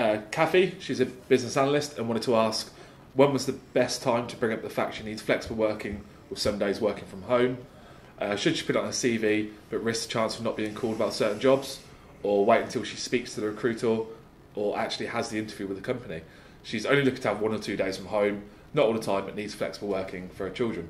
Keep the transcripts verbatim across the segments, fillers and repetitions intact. uh, Kathy, she's a business analyst and wanted to ask, when was the best time to bring up the fact she needs flexible working with some days working from home? Uh, should she put it on her C V but risk the chance of not being called about certain jobs, or wait until she speaks to the recruiter or actually has the interview with the company? She's only looking to have one or two days from home, not all the time, but needs flexible working for her children.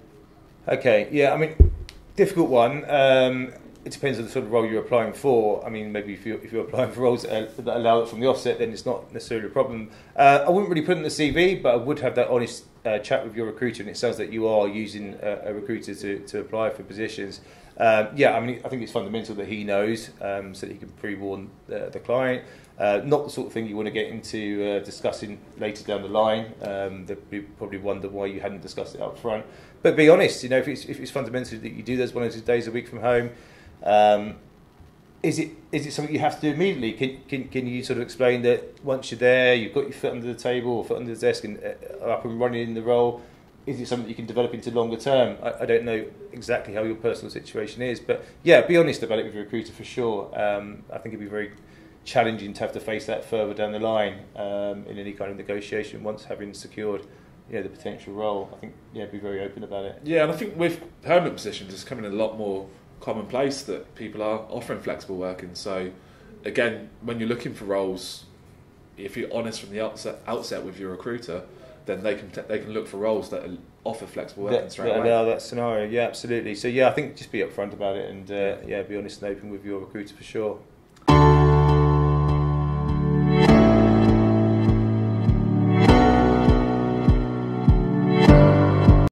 Okay, yeah, I mean, difficult one. Um, it depends on the sort of role you're applying for. I mean, maybe if you're, if you're applying for roles that allow it from the offset, then it's not necessarily a problem. Uh, I wouldn't really put it in the C V, but I would have that honest uh, chat with your recruiter, and it sounds that you are using a, a recruiter to, to apply for positions. Um, yeah, I mean, I think it's fundamental that he knows, um, so that he can pre-warn the, the client. Uh, not the sort of thing you want to get into uh, discussing later down the line. Um, they'll probably wonder why you hadn't discussed it up front. But be honest, you know, if it's, if it's fundamental that you do those one or two days a week from home, um, is it is it something you have to do immediately? Can, can can you sort of explain that once you're there, you've got your foot under the table or foot under the desk and uh, up and running in the role? Is it something you can develop into longer term? I, I don't know exactly how your personal situation is, but yeah, be honest about it with your recruiter for sure. Um, I think it'd be very challenging to have to face that further down the line um, in any kind of negotiation once having secured, you know, the potential role. I think, yeah, be very open about it. Yeah, and I think with permanent positions, it's coming a lot more commonplace that people are offering flexible working. So again, when you're looking for roles, if you're honest from the outset, outset with your recruiter, then they can t they can look for roles that offer flexible working that, straight that, away. Yeah, that scenario. Yeah, absolutely. So yeah, I think just be upfront about it and uh, yeah, be honest and open with your recruiter for sure.